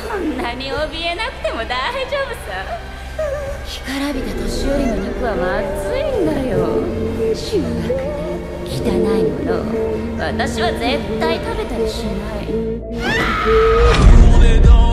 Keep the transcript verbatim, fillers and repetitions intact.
そんなに怯えなくても大丈夫さ。干からびた年寄りの肉はまずいんだよ。醜悪で汚いもの、私は絶対食べたりしない。